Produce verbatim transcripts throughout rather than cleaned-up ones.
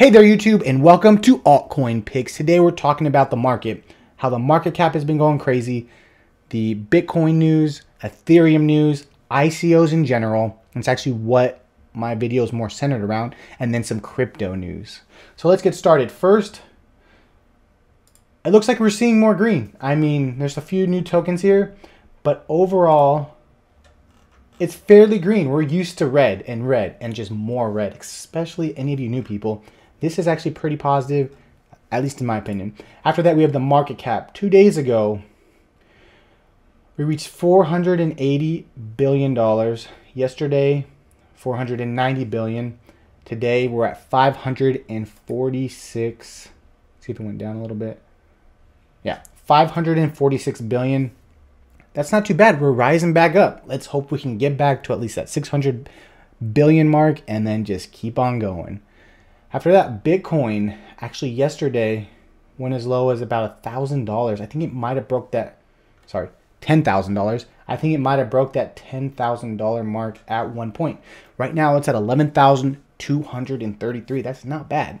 Hey there YouTube, and welcome to Altcoin Picks. Today we're talking about the market, how the market cap has been going crazy, the Bitcoin news, Ethereum news, I C Os in general. It's actually what my video is more centered around, and then some crypto news. So let's get started. First, it looks like we're seeing more green. I mean, there's a few new tokens here, but overall, it's fairly green. We're used to red and red and just more red, especially any of you new people. This is actually pretty positive, at least in my opinion. After that, we have the market cap. Two days ago, we reached four hundred eighty billion dollars. Yesterday, four hundred ninety billion dollars. Today, we're at five hundred forty-six. Let's see if it went down a little bit. Yeah, five hundred forty-six billion dollars. That's not too bad. We're rising back up. Let's hope we can get back to at least that six hundred billion dollars mark and then just keep on going. After that, Bitcoin actually yesterday went as low as about one thousand dollars. I think it might have broke that, sorry, ten thousand dollars. I think it might have broke that ten thousand dollar mark at one point. Right now it's at eleven thousand two hundred thirty-three. That's not bad.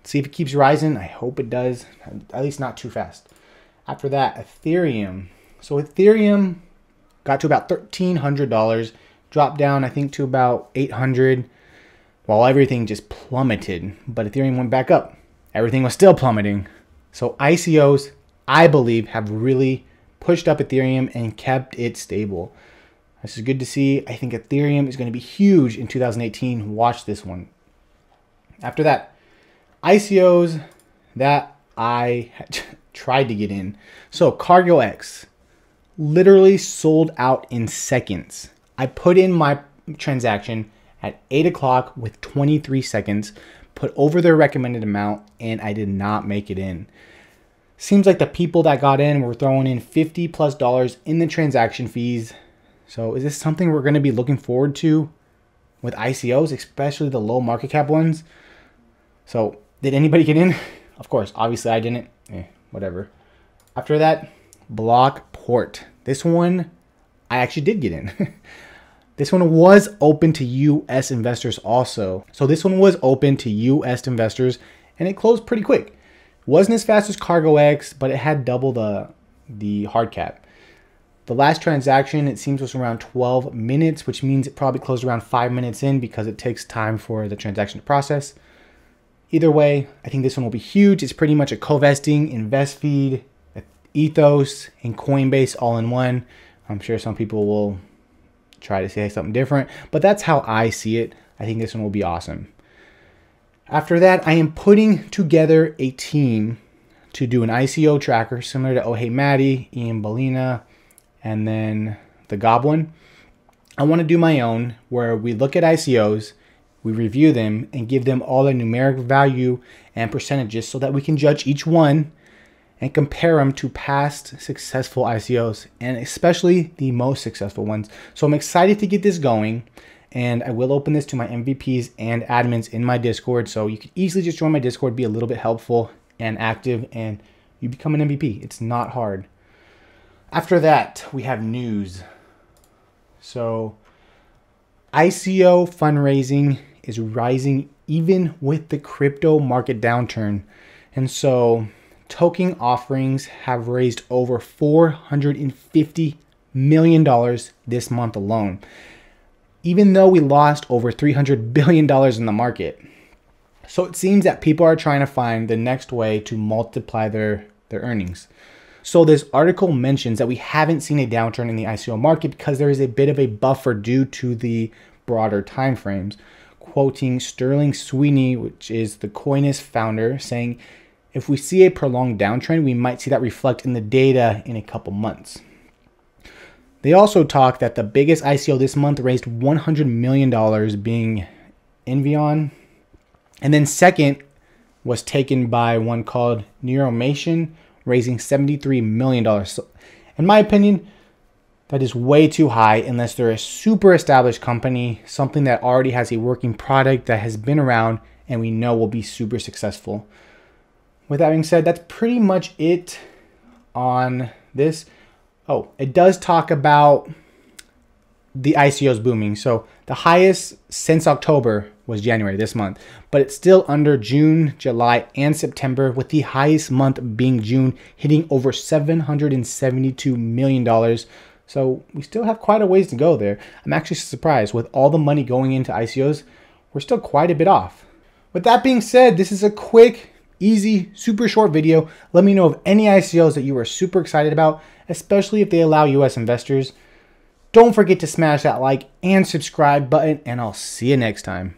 Let's see if it keeps rising. I hope it does, at least not too fast. After that, Ethereum. So Ethereum got to about thirteen hundred dollars, dropped down I think to about eight hundred dollars. While everything just plummeted, but Ethereum went back up. Everything was still plummeting. So I C Os, I believe, have really pushed up Ethereum and kept it stable. This is good to see. I think Ethereum is going to be huge in two thousand eighteen. Watch this one. After that, I C Os that I tried to get in. So Cargo X literally sold out in seconds. I put in my transaction at eight o'clock with twenty-three seconds, put over their recommended amount, and I did not make it in. Seems like the people that got in were throwing in fifty plus dollars in the transaction fees. So is this something we're going to be looking forward to with I C Os, especially the low market cap ones? So did anybody get in? Of course, obviously I didn't. Eh, whatever. After that, Blockport. This one, I actually did get in. This one was open to U S investors also. So this one was open to U S investors, and it closed pretty quick. It wasn't as fast as Cargo X, but it had double the, the hard cap. The last transaction, it seems, was around twelve minutes, which means it probably closed around five minutes in because it takes time for the transaction to process. Either way, I think this one will be huge. It's pretty much a Covesting, InvestFeed, Ethos, and Coinbase all in one. I'm sure some people will try to say something different, but that's how I see it. I think this one will be awesome. After that, I am putting together a team to do an I C O tracker similar to Oh Hey Maddie, Ian Balina, and then The Goblin. I want to do my own where we look at I C Os, we review them, and give them all the numeric value and percentages so that we can judge each one and compare them to past successful I C Os, and especially the most successful ones. So I'm excited to get this going, and I will open this to my M V Ps and admins in my Discord. So you can easily just join my Discord, be a little bit helpful and active, and you become an M V P. It's not hard. After that, we have news. So I C O fundraising is rising even with the crypto market downturn. And so token offerings have raised over four hundred fifty million dollars this month alone, even though we lost over three hundred billion dollars in the market. So it seems that people are trying to find the next way to multiply their, their earnings. So this article mentions that we haven't seen a downturn in the I C O market because there is a bit of a buffer due to the broader timeframes. Quoting Sterling Sweeney, which is the Coinist founder, saying, "If we see a prolonged downtrend, we might see that reflect in the data in a couple months." They also talk that the biggest I C O this month raised one hundred million dollars, being Envion. And then second was taken by one called Neuromation, raising seventy-three million dollars. So in my opinion, that is way too high unless they're a super established company, something that already has a working product that has been around and we know will be super successful. With that being said, that's pretty much it on this. Oh, it does talk about the I C Os booming. So the highest since October was January, this month, but it's still under June, July, and September, with the highest month being June, hitting over seven hundred seventy-two million dollars. So we still have quite a ways to go there. I'm actually surprised with all the money going into I C Os, we're still quite a bit off. With that being said, this is a quick, easy, super short video. Let me know of any I C Os that you are super excited about, especially if they allow U S investors. Don't forget to smash that like and subscribe button, and I'll see you next time.